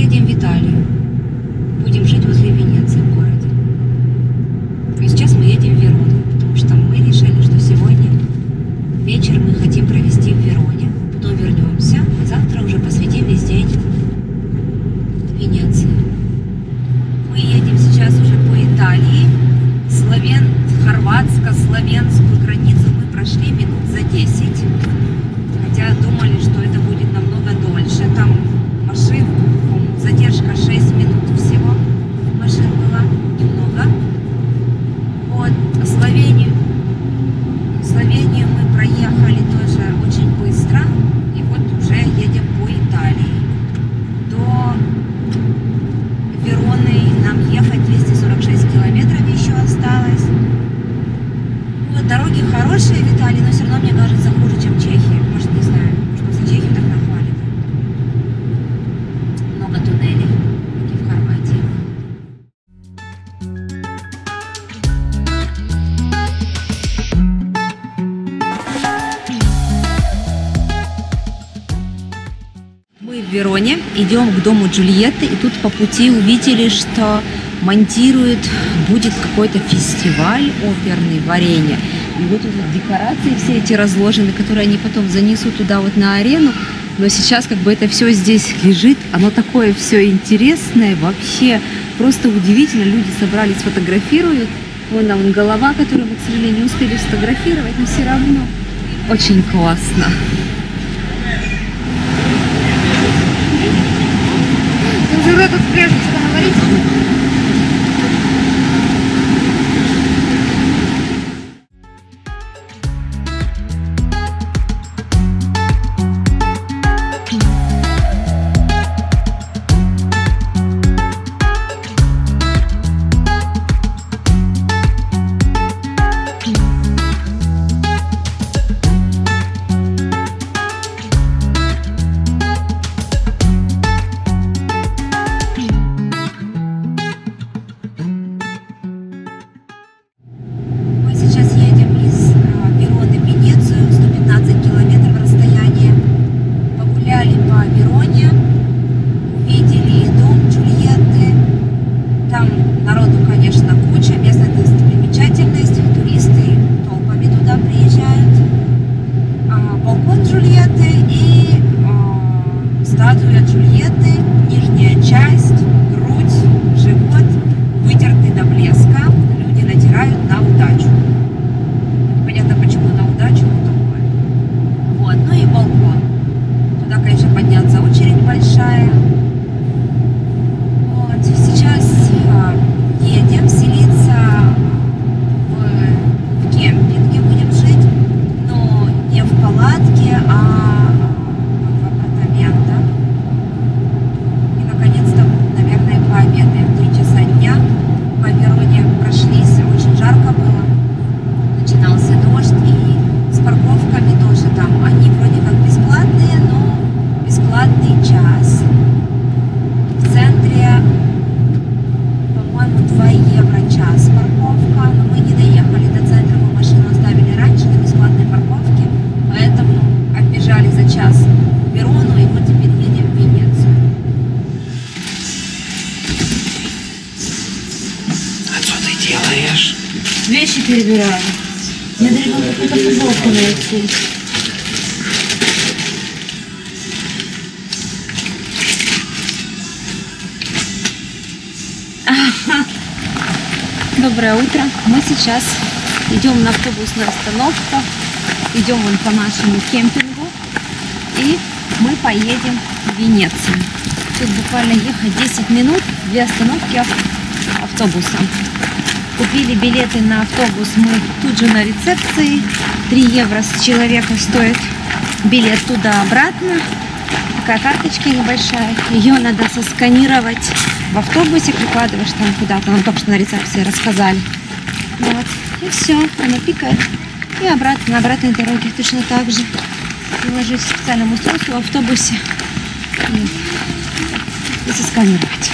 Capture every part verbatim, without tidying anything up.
едем в Италию. Будем жить возле Венеции в городе. А сейчас мы едем в Верону, потому что мы решили, что сегодня вечер мы хотим провести в Вероне. Потом вернемся, а завтра уже посвятим весь день Венеции. Мы едем сейчас уже по Италии. Словен, хорватско-словенскую границу мы прошли минут за десять. Хотя думали, что это будет намного дольше. Там машин, задержка шесть минут всего. Машин было немного. Вот, Словению. Словению мы проехали тоже очень быстро. И вот уже едем по Италии. До Вероны нам ехать двести сорок шесть километров еще осталось. Вот, дороги хорошие в Италии, но все равно, мне кажется, хуже, чем в Чехии. Может, не знаю, что за Чехию так нахвалит. Много туннелей, как и в Хорватии. Мы в Вероне, идем к дому Джульетты, и тут по пути увидели, что монтирует, будет какой-то фестиваль оперный варенье. И вот тут вот декорации все эти разложены, которые они потом занесут туда вот на арену. Но сейчас как бы это все здесь лежит. Оно такое все интересное, вообще просто удивительно. Люди собрались, фотографируют. Вон там голова, которую мы, к сожалению, не успели сфотографировать, но все равно очень классно. Уже тут прежде что перебираю. Мне надо какую-то футболку найти. А-ха. Доброе утро. Мы сейчас идем на автобусную остановку. Идем вон по нашему кемпингу. И мы поедем в Венецию. Тут буквально ехать десять минут. Две остановки автобусом. Купили билеты на автобус мы тут же на рецепции. три евро с человека стоит билет туда-обратно. Такая карточка небольшая. Ее надо сосканировать в автобусе, прикладываешь там куда-то. Нам только что на рецепции рассказали. Вот. И все, она пикает. И обратно, на обратной дороге точно так же. Приложить к специальному устройству в автобусе. И, и сосканировать.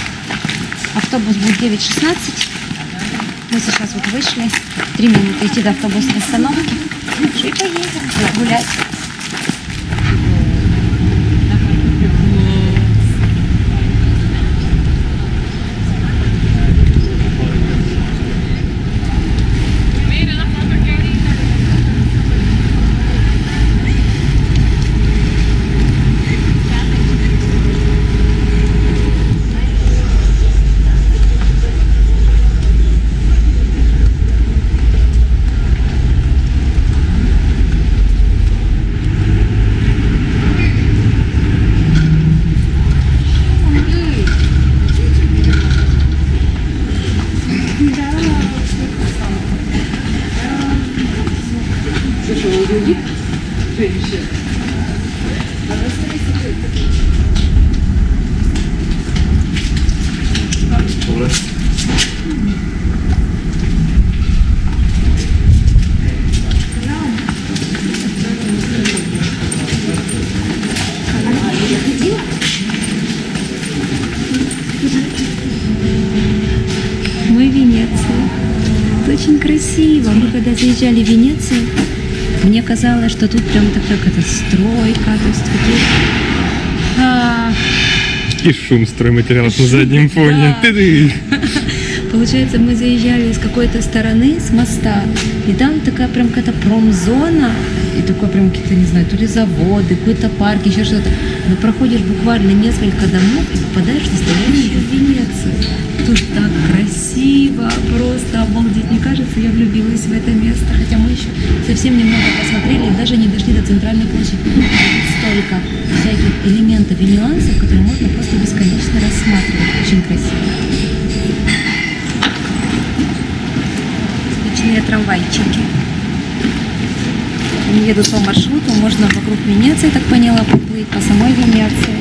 Автобус будет девять шестнадцать. Мы сейчас вот вышли, три минуты идти до автобусной остановки, и поедем гулять. красиво. Мы когда заезжали в Венецию, мне казалось, что тут прям такая какая-то стройка, то есть такие... а... И шум стройматериалов на заднем фоне. Да. Получается, мы заезжали с какой-то стороны, с моста, и там такая прям какая-то промзона, и такой прям какие-то, не знаю, то ли заводы, какой-то парк, еще что-то. Но проходишь буквально несколько домов и попадаешь в настоящую Венецию. Тут так красиво, просто обалдеть. Мне кажется, я влюбилась в это место. Хотя мы еще совсем немного посмотрели и даже не дошли до центральной площади. Столько всяких элементов и нюансов, которые можно просто бесконечно рассматривать. Очень красиво. Трамвайчики. Еду по маршруту, можно вокруг Венеции, так поняла, поплыть, по самой Венеции,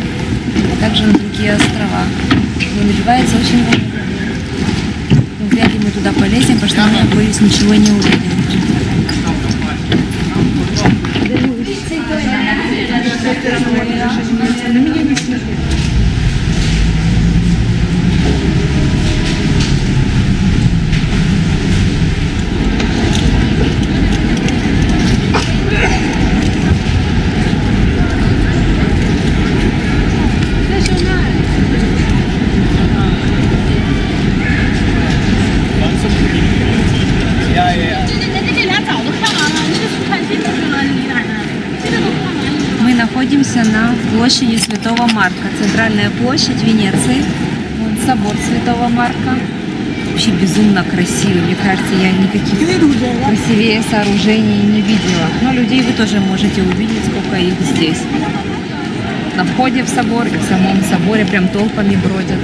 а также на другие острова. И набивается очень много. Ну, вряд ли мы туда полезем, потому что мы, я боюсь, ничего не увидим. На площади Святого Марка, центральная площадь Венеции, вон собор Святого Марка, вообще безумно красивый, мне кажется, я никаких красивее сооружений не видела, но людей вы тоже можете увидеть, сколько их здесь. На входе в собор и в самом соборе прям толпами бродят.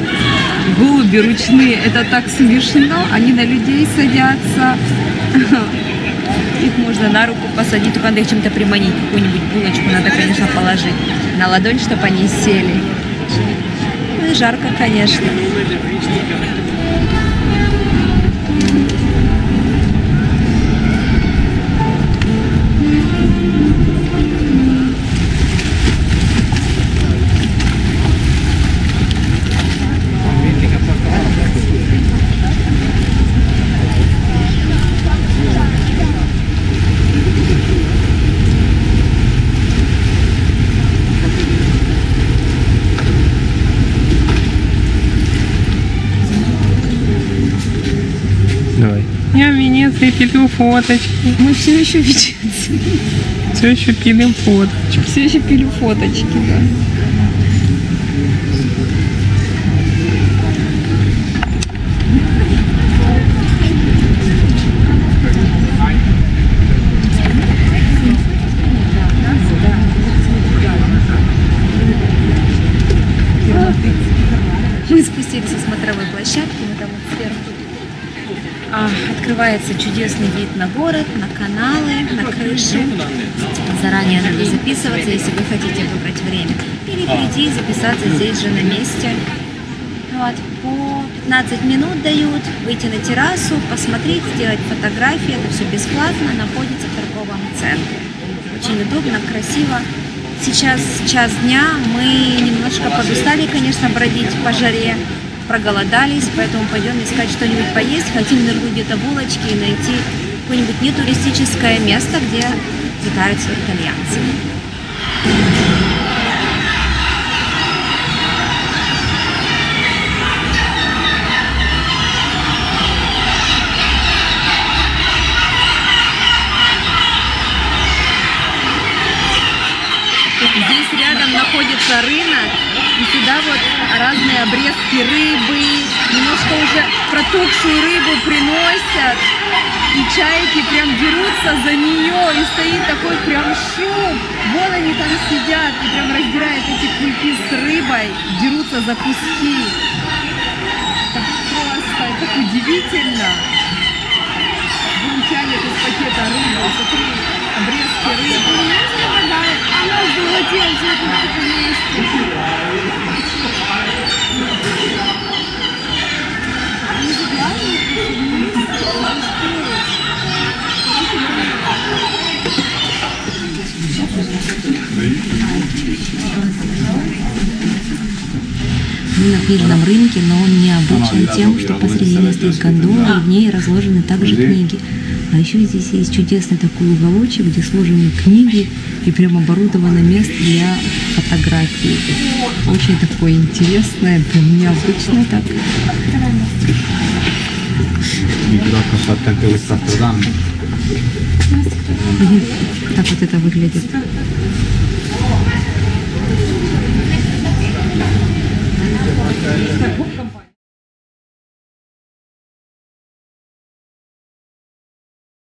Голуби ручные, это так смешно, они на людей садятся. Их можно на руку посадить, только надо их чем-то приманить, какую-нибудь булочку надо, конечно, положить на ладонь, чтобы они сели. Ну и жарко, конечно. Пилим фоточки. Мы все еще видим. Все еще пилим фоточки. Все еще пилим фоточки, да. Мы спустились со смотровой площадки, мы там вот сверху. Открывается чудесный вид на город, на каналы, на крышу. Заранее надо записываться, если вы хотите выбрать время. Или прийти и записаться здесь же на месте. Вот. По пятнадцать минут дают выйти на террасу, посмотреть, сделать фотографии. Это все бесплатно, находится в торговом центре. Очень удобно, красиво. Сейчас час дня, мы немножко подустали, конечно, бродить по жаре. Проголодались, поэтому пойдем искать что-нибудь поесть, хотим на другую где-то булочки и найти какое-нибудь нетуристическое место, где питаются итальянцы. Здесь рядом находится рынок. И сюда вот разные обрезки рыбы, немножко уже протухшую рыбу приносят, и чайки прям дерутся за нее, и стоит такой прям шум. Вон они там сидят и прям разбирают эти кульки с рыбой, дерутся за куски. Так просто, так удивительно. Вон тянет из пакета рыбу, смотри, обрезки рыбы. Она золотела, золотела вместе. Мы на книжном рынке, но он необычен тем, что посреди стоит гондола, и в ней разложены также книги. А еще здесь есть чудесный такой уголочек, где сложены книги и прям оборудовано место для фотографий. Очень такое интересное, прям необычное так. Так вот это выглядит.